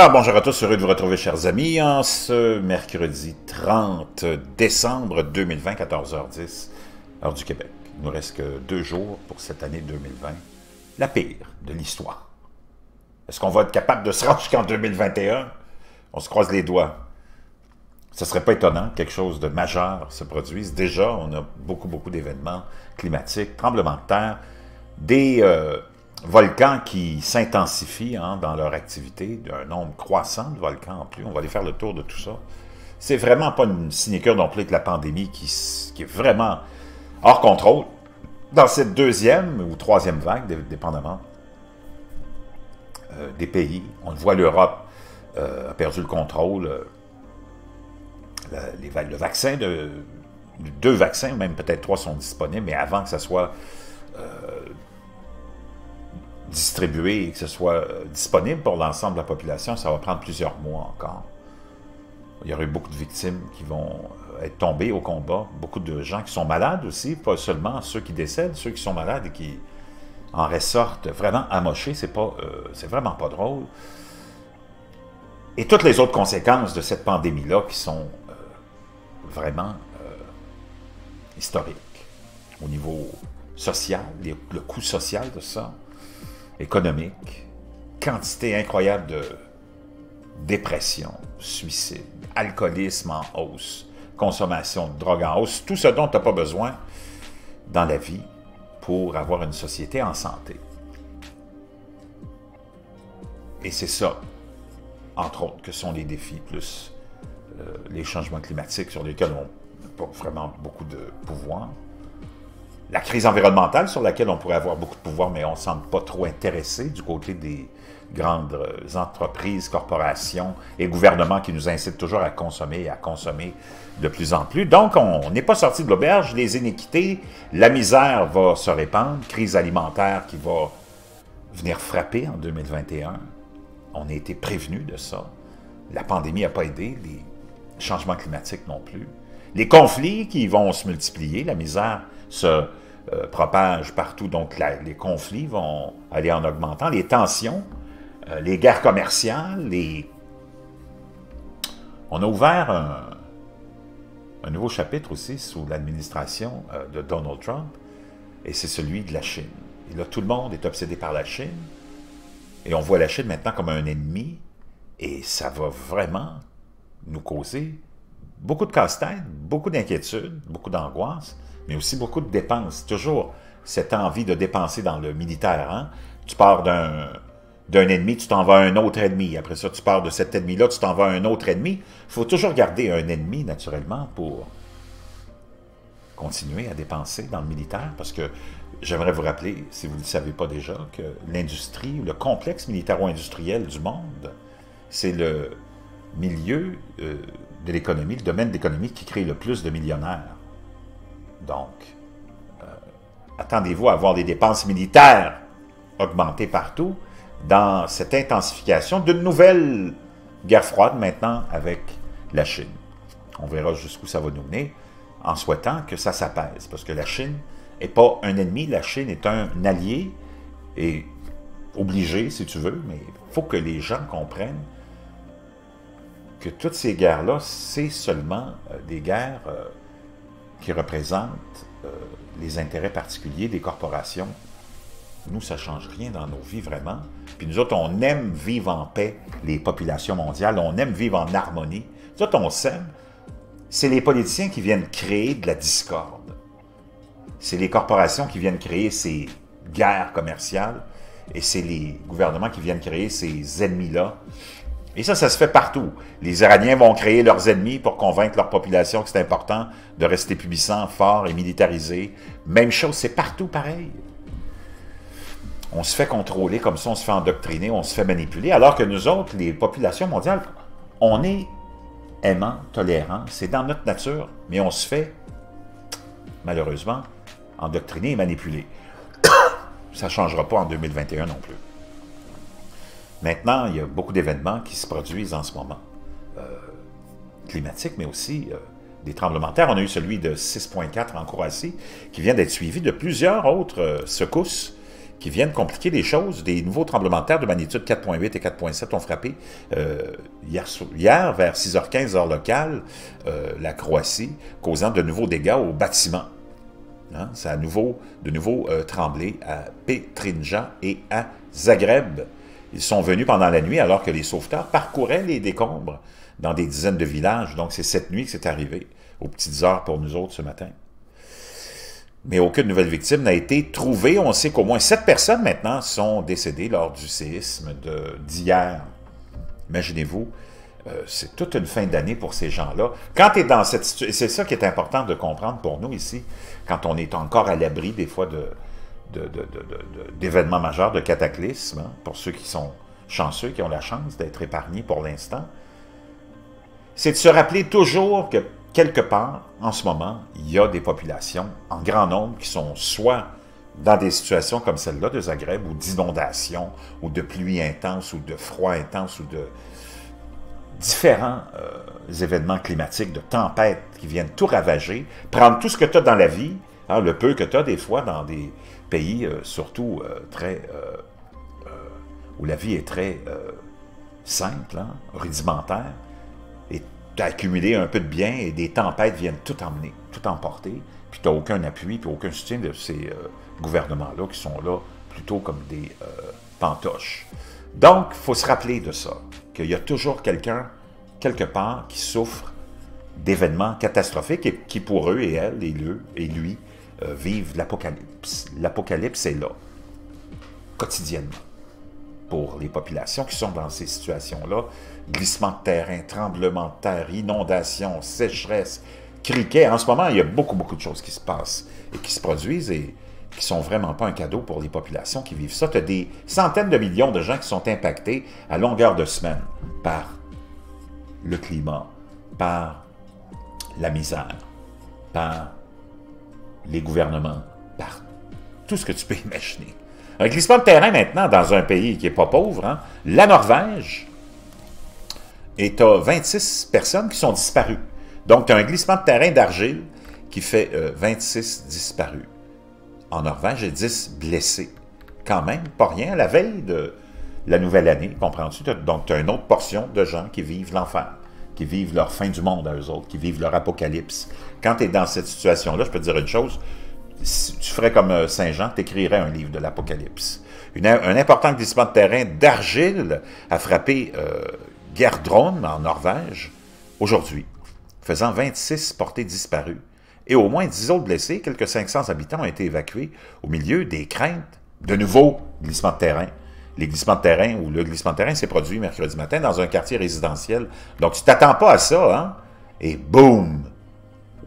Alors bonjour à tous, heureux de vous retrouver chers amis en ce mercredi 30 décembre 2020, 14h10, heure du Québec. Il nous reste que 2 jours pour cette année 2020, la pire de l'histoire. Est-ce qu'on va être capable de se rendre jusqu'en 2021? On se croise les doigts. Ce ne serait pas étonnant que quelque chose de majeur se produise. Déjà, on a beaucoup d'événements climatiques, tremblements de terre, des volcans qui s'intensifient dans leur activité, d'un nombre croissant de volcans en plus. On va aller faire le tour de tout ça. C'est vraiment pas une sinecure non plus que la pandémie qui est vraiment hors contrôle dans cette 2e ou 3e vague, dépendamment des pays. On le voit, l'Europe a perdu le contrôle. Le vaccin, deux vaccins, même peut-être 3 sont disponibles, mais avant que ça soit distribué et que ce soit disponible pour l'ensemble de la population, ça va prendre plusieurs mois encore. Il y aura eu beaucoup de victimes qui vont être tombées au combat, beaucoup de gens qui sont malades aussi, pas seulement ceux qui décèdent, ceux qui sont malades et qui en ressortent vraiment amochés, c'est vraiment pas drôle. Et toutes les autres conséquences de cette pandémie-là qui sont vraiment historiques. Au niveau social, le coût social de ça, économique, quantité incroyable de dépression, suicide, alcoolisme en hausse, consommation de drogue en hausse, tout ce dont tu n'as pas besoin dans la vie pour avoir une société en santé. Et c'est ça, entre autres, que sont les défis, plus les changements climatiques sur lesquels on n'a pas vraiment beaucoup de pouvoir. La crise environnementale sur laquelle on pourrait avoir beaucoup de pouvoir, mais on ne semble pas trop intéressé du côté des grandes entreprises, corporations et gouvernements qui nous incitent toujours à consommer et à consommer de plus en plus. Donc, on n'est pas sorti de l'auberge, les inéquités, la misère va se répandre, crise alimentaire qui va venir frapper en 2021. On a été prévenus de ça. La pandémie n'a pas aidé, les changements climatiques non plus. Les conflits qui vont se multiplier, la misère se propage partout, donc les conflits vont aller en augmentant, les tensions, les guerres commerciales, On a ouvert un nouveau chapitre aussi sous l'administration de Donald Trump, et c'est celui de la Chine. Et là, tout le monde est obsédé par la Chine, et on voit la Chine maintenant comme un ennemi, et ça va vraiment nous causer beaucoup de casse-tête, beaucoup d'inquiétudes, beaucoup d'angoisse, mais aussi beaucoup de dépenses. Toujours cette envie de dépenser dans le militaire. Hein? Tu pars d'un ennemi, tu t'en vas à un autre ennemi. Après ça, tu pars de cet ennemi-là, tu t'en vas à un autre ennemi. Il faut toujours garder un ennemi, naturellement, pour continuer à dépenser dans le militaire. Parce que j'aimerais vous rappeler, si vous ne le savez pas déjà, que l'industrie, le complexe militaro-industriel du monde, c'est le milieu de l'économie, le domaine d'économie qui crée le plus de millionnaires. Donc, attendez-vous à voir les dépenses militaires augmenter partout dans cette intensification d'une nouvelle guerre froide maintenant avec la Chine. On verra jusqu'où ça va nous mener en souhaitant que ça s'apaise, parce que la Chine n'est pas un ennemi, la Chine est un allié et obligé, si tu veux, mais il faut que les gens comprennent que toutes ces guerres-là, c'est seulement des guerres qui représentent les intérêts particuliers des corporations. Nous, ça ne change rien dans nos vies, vraiment. Puis nous autres, on aime vivre en paix, les populations mondiales, on aime vivre en harmonie. Nous autres, on s'aime. C'est les politiciens qui viennent créer de la discorde. C'est les corporations qui viennent créer ces guerres commerciales et c'est les gouvernements qui viennent créer ces ennemis-là. Et ça, ça se fait partout. Les Iraniens vont créer leurs ennemis pour convaincre leur population que c'est important de rester puissant, fort et militarisé. Même chose, c'est partout pareil. On se fait contrôler comme ça, on se fait endoctriner, on se fait manipuler, alors que nous autres, les populations mondiales, on est aimants, tolérants, c'est dans notre nature, mais on se fait, malheureusement, endoctriner et manipuler. Ça ne changera pas en 2021 non plus. Maintenant, il y a beaucoup d'événements qui se produisent en ce moment, climatiques, mais aussi des tremblements de terre. On a eu celui de 6,4 en Croatie, qui vient d'être suivi de plusieurs autres secousses qui viennent compliquer les choses. Des nouveaux tremblements de terre de magnitude 4.8 et 4.7 ont frappé hier vers 6h15 heure locale la Croatie, causant de nouveaux dégâts aux bâtiments. Hein? Ça a de nouveau tremblé à Petrinja et à Zagreb. Ils sont venus pendant la nuit alors que les sauveteurs parcouraient les décombres dans des dizaines de villages. Donc c'est cette nuit que c'est arrivé, aux petites heures pour nous autres ce matin. Mais aucune nouvelle victime n'a été trouvée. On sait qu'au moins 7 personnes maintenant sont décédées lors du séisme d'hier. Imaginez-vous, c'est toute une fin d'année pour ces gens-là. Quand tu es dans cette situation, c'est ça qui est important de comprendre pour nous ici, quand on est encore à l'abri des fois d'événements majeurs, de cataclysmes, hein, pour ceux qui sont chanceux, qui ont la chance d'être épargnés pour l'instant, c'est de se rappeler toujours que quelque part, en ce moment, il y a des populations en grand nombre qui sont soit dans des situations comme celle-là de Zagreb, ou d'inondations, ou de pluie intense, ou de froid intense, ou de différents événements climatiques, de tempêtes qui viennent tout ravager, prendre tout ce que tu as dans la vie, hein, le peu que tu as des fois dans des pays surtout où la vie est très simple, hein, rudimentaire, et tu as accumulé un peu de bien et des tempêtes viennent tout emmener, tout emporter, puis tu n'as aucun appui, puis aucun soutien de ces gouvernements-là qui sont là plutôt comme des pantoches. Donc, il faut se rappeler de ça, qu'il y a toujours quelqu'un, quelque part, qui souffre d'événements catastrophiques et qui, pour eux et elle, et lui, vivent l'apocalypse. L'apocalypse est là, quotidiennement, pour les populations qui sont dans ces situations-là. Glissement de terrain, tremblement de terre, inondations, sécheresse, criquets. En ce moment, il y a beaucoup, beaucoup de choses qui se passent et qui se produisent et qui ne sont vraiment pas un cadeau pour les populations qui vivent ça. Tu as des centaines de millions de gens qui sont impactés à longueur de semaine par le climat, par la misère, par les gouvernements, par tout ce que tu peux imaginer. Un glissement de terrain maintenant dans un pays qui n'est pas pauvre, hein, la Norvège, et tu as 26 personnes qui sont disparues. Donc, tu as un glissement de terrain d'argile qui fait 26 disparus. En Norvège, j'ai 10 blessés. Quand même, pas rien, à la veille de la nouvelle année, comprends-tu? Donc, tu as une autre portion de gens qui vivent l'enfer, qui vivent leur fin du monde à eux autres, qui vivent leur apocalypse. Quand tu es dans cette situation-là, je peux te dire une chose, si tu ferais comme Saint-Jean, tu écrirais un livre de l'Apocalypse. Un important glissement de terrain d'argile a frappé Gjerdrum, en Norvège, aujourd'hui, faisant 26 portées disparues. Et au moins 10 autres blessés, quelques 500 habitants ont été évacués au milieu des craintes de nouveaux glissements de terrain. Les glissements de terrain ou le glissement de terrain s'est produit mercredi matin dans un quartier résidentiel. Donc, tu ne t'attends pas à ça, hein? Et boum!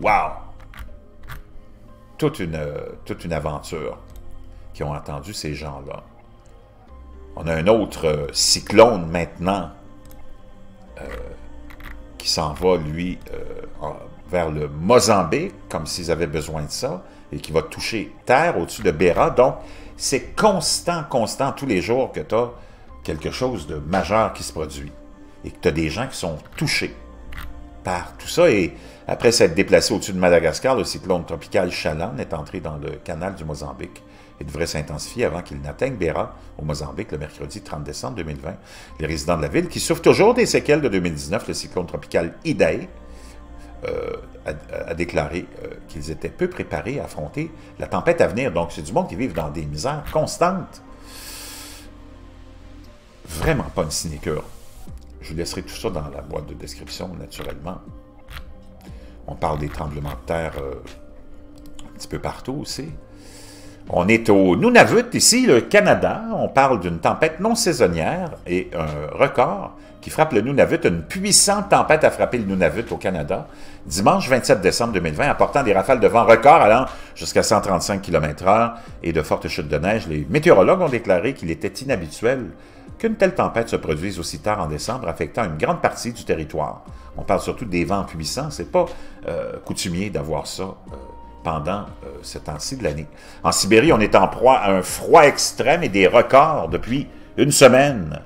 Wow! Toute une aventure qui ont attendu ces gens-là. On a un autre cyclone maintenant qui s'en va, lui, vers le Mozambique, comme s'ils avaient besoin de ça, et qui va toucher terre au-dessus de Béra. Donc, c'est constant, constant, tous les jours que tu as quelque chose de majeur qui se produit et que tu as des gens qui sont touchés par tout ça. Et après s'être déplacé au-dessus de Madagascar, le cyclone tropical Chalane est entré dans le canal du Mozambique et devrait s'intensifier avant qu'il n'atteigne Béra au Mozambique le mercredi 30 décembre 2020. Les résidents de la ville qui souffrent toujours des séquelles de 2019, le cyclone tropical Idaï, a déclaré qu'ils étaient peu préparés à affronter la tempête à venir. Donc, c'est du monde qui vit dans des misères constantes. Vraiment pas une sinécure. Je vous laisserai tout ça dans la boîte de description, naturellement. On parle des tremblements de terre un petit peu partout aussi. On est au Nunavut, ici, le Canada. On parle d'une tempête non saisonnière et un record qui frappe le Nunavut. Une puissante tempête a frappé le Nunavut au Canada dimanche 27 décembre 2020, apportant des rafales de vent record allant jusqu'à 135 km/h et de fortes chutes de neige. Les météorologues ont déclaré qu'il était inhabituel qu'une telle tempête se produise aussi tard en décembre, affectant une grande partie du territoire. On parle surtout des vents puissants. C'est pas coutumier d'avoir ça pendant ce temps-ci de l'année. En Sibérie, on est en proie à un froid extrême et des records depuis une semaine.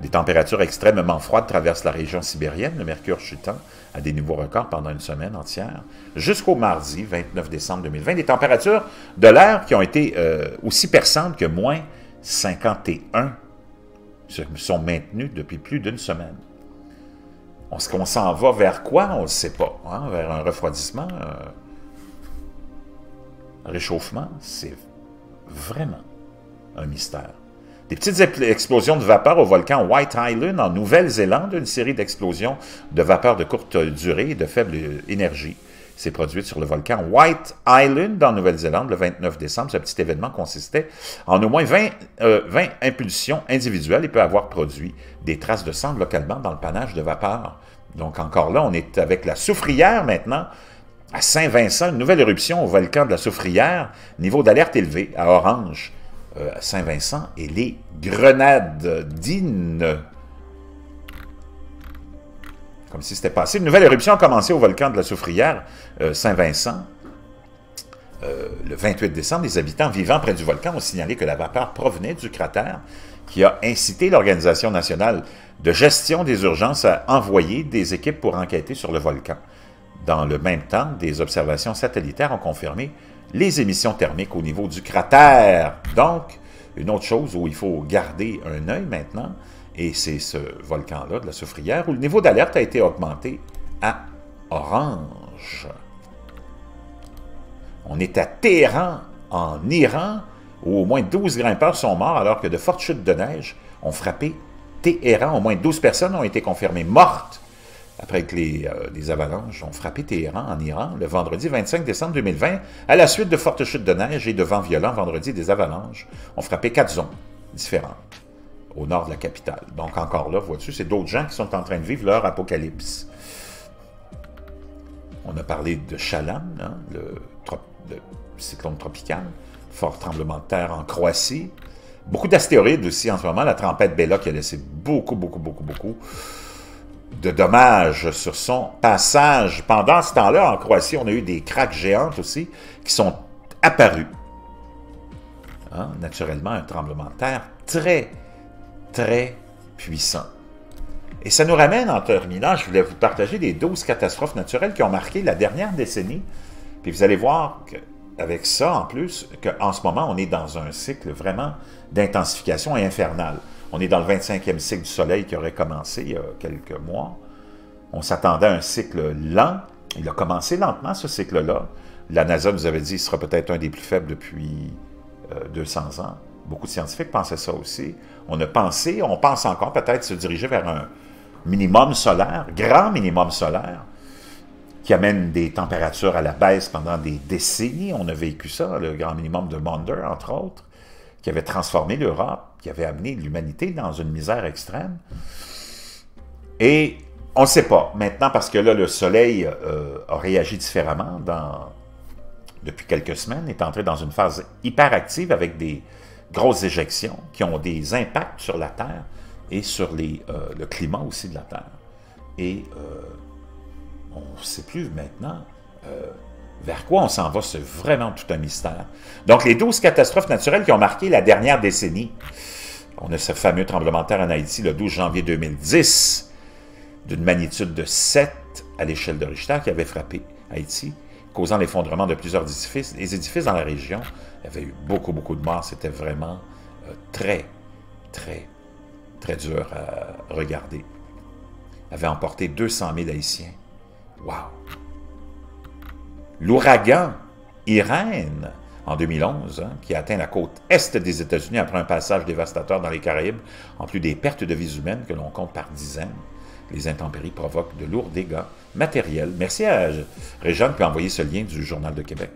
Des températures extrêmement froides traversent la région sibérienne, le mercure chutant à des niveaux records pendant une semaine entière, jusqu'au mardi 29 décembre 2020. Des températures de l'air qui ont été aussi perçantes que moins 51 se sont maintenues depuis plus d'une semaine. On s'en va vers quoi? On ne le sait pas. Hein? Vers un refroidissement, un réchauffement, c'est vraiment un mystère. Des petites explosions de vapeur au volcan White Island en Nouvelle-Zélande, une série d'explosions de vapeur de courte durée et de faible énergie s'est produite sur le volcan White Island en Nouvelle-Zélande le 29 décembre. Ce petit événement consistait en au moins 20 impulsions individuelles et peut avoir produit des traces de sang localement dans le panache de vapeur. Donc encore là, on est avec la Soufrière maintenant. À Saint-Vincent, une nouvelle éruption au volcan de la Soufrière, niveau d'alerte élevé à orange. Saint-Vincent et les Grenadines. Comme si c'était passé. Une nouvelle éruption a commencé au volcan de la Soufrière, Saint-Vincent. Le 28 décembre, les habitants vivant près du volcan ont signalé que la vapeur provenait du cratère, qui a incité l'Organisation nationale de gestion des urgences à envoyer des équipes pour enquêter sur le volcan. Dans le même temps, des observations satellitaires ont confirmé les émissions thermiques au niveau du cratère. Donc, une autre chose où il faut garder un œil maintenant, et c'est ce volcan-là de la Soufrière, où le niveau d'alerte a été augmenté à orange. On est à Téhéran, en Iran, où au moins 12 grimpeurs sont morts alors que de fortes chutes de neige ont frappé Téhéran. Au moins 12 personnes ont été confirmées mortes après que les avalanches ont frappé Téhéran en Iran le vendredi 25 décembre 2020, à la suite de fortes chutes de neige et de vents violents vendredi, des avalanches ont frappé 4 zones différentes au nord de la capitale. Donc encore là, vois-tu, c'est d'autres gens qui sont en train de vivre leur apocalypse. On a parlé de Chalane, hein, le cyclone tropical, fort tremblement de terre en Croatie. Beaucoup d'astéroïdes aussi en ce moment, la tempête Béra qui a laissé beaucoup de dommages sur son passage. Pendant ce temps-là, en Croatie, on a eu des craques géantes aussi qui sont apparues. Hein? Naturellement, un tremblement de terre très puissant. Et ça nous ramène, en terminant, je voulais vous partager les 12 catastrophes naturelles qui ont marqué la dernière décennie. Puis vous allez voir qu'avec ça, en plus, qu'en ce moment, on est dans un cycle vraiment d'intensification infernale. On est dans le 25e cycle du Soleil qui aurait commencé il y a quelques mois. On s'attendait à un cycle lent. Il a commencé lentement, ce cycle-là. La NASA nous avait dit qu'il sera peut-être un des plus faibles depuis 200 ans. Beaucoup de scientifiques pensaient ça aussi. On a pensé, on pense encore peut-être se diriger vers un minimum solaire, grand minimum solaire, qui amène des températures à la baisse pendant des décennies. On a vécu ça, le grand minimum de Maunder, entre autres, qui avait transformé l'Europe, qui avait amené l'humanité dans une misère extrême. Et on ne sait pas, maintenant, parce que là, le Soleil a réagi différemment depuis quelques semaines, est entré dans une phase hyperactive avec des grosses éjections qui ont des impacts sur la Terre et sur le climat aussi de la Terre. Et on ne sait plus maintenant vers quoi on s'en va, c'est vraiment tout un mystère. Donc, les 12 catastrophes naturelles qui ont marqué la dernière décennie. On a ce fameux tremblement de terre en Haïti le 12 janvier 2010, d'une magnitude de 7 à l'échelle de Richter qui avait frappé Haïti, causant l'effondrement de plusieurs édifices. Les édifices dans la région avaient eu beaucoup de morts. C'était vraiment très dur à regarder. Avait emporté 200 000 Haïtiens. Wow! L'ouragan Irène, en 2011, hein, qui a atteint la côte est des États-Unis après un passage dévastateur dans les Caraïbes, en plus des pertes de vies humaines que l'on compte par dizaines. Les intempéries provoquent de lourds dégâts matériels. Merci à Réjeanne qui a envoyé ce lien du Journal de Québec.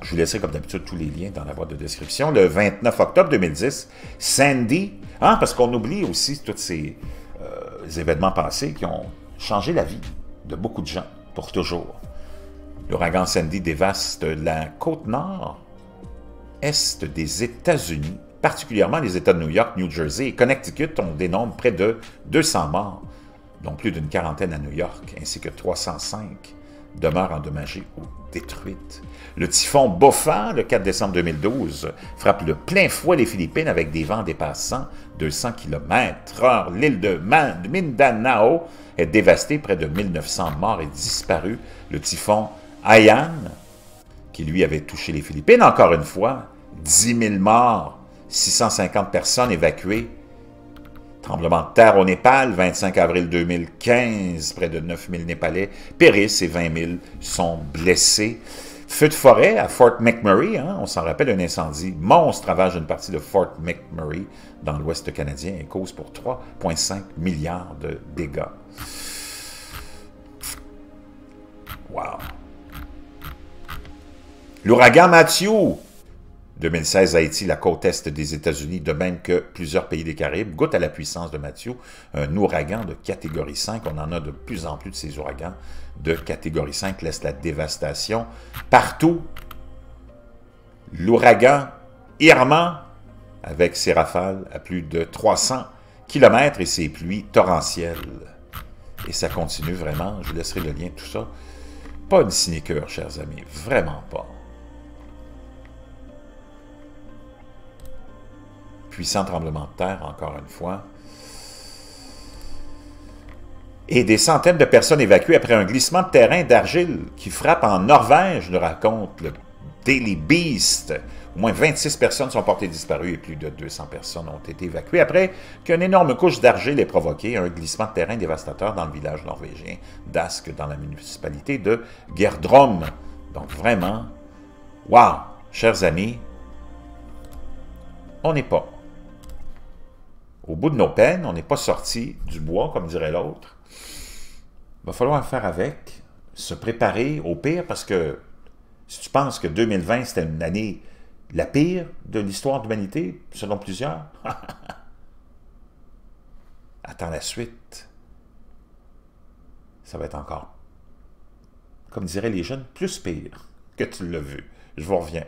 Je vous laisserai, comme d'habitude, tous les liens dans la boîte de description. Le 29 octobre 2010, Sandy, hein, parce qu'on oublie aussi tous ces événements passés qui ont changé la vie de beaucoup de gens pour toujours. L'ouragan Sandy dévaste la côte nord, est des États-Unis, particulièrement les États de New York, New Jersey et Connecticut. On dénombre près de 200 morts, dont plus d'une quarantaine à New York, ainsi que 305 demeurent endommagées ou détruites. Le typhon Bofet, le 4 décembre 2012, frappe de plein fouet les Philippines avec des vents dépassant 200 km/h. L'île de Mindanao est dévastée, près de 1900 morts et disparus. Le typhon Ayane, qui lui avait touché les Philippines, encore une fois, 10 000 morts, 650 personnes évacuées. Tremblement de terre au Népal, 25 avril 2015, près de 9 000 Népalais périssent et 20 000 sont blessés. Feu de forêt à Fort McMurray, hein, on s'en rappelle, un incendie monstre ravage une partie de Fort McMurray dans l'Ouest canadien et cause pour 3,5 milliards de dégâts. Wow! L'ouragan Mathieu, 2016, Haïti, la côte est des États-Unis, de même que plusieurs pays des Caraïbes, goûtent à la puissance de Mathieu, un ouragan de catégorie 5. On en a de plus en plus de ces ouragans de catégorie 5, laisse la dévastation partout. L'ouragan Irma, avec ses rafales à plus de 300 km et ses pluies torrentielles. Et ça continue vraiment, je vous laisserai le lien de tout ça. Pas une sinécure, chers amis, vraiment pas. Puissant tremblement de terre, encore une fois. Et des centaines de personnes évacuées après un glissement de terrain d'argile qui frappe en Norvège, nous raconte le Daily Beast. Au moins 26 personnes sont portées disparues et plus de 200 personnes ont été évacuées après qu'une énorme couche d'argile ait provoqué un glissement de terrain dévastateur dans le village norvégien d'Ask, dans la municipalité de Gjerdrum. Donc vraiment, waouh, chers amis, on n'est pas au bout de nos peines, on n'est pas sorti du bois, comme dirait l'autre. Il va falloir faire avec, se préparer au pire, parce que si tu penses que 2020, c'était une année la pire de l'histoire de l'humanité, selon plusieurs, attends la suite. Ça va être encore, comme diraient les jeunes, plus pire que tu l'as vu. Je vous reviens.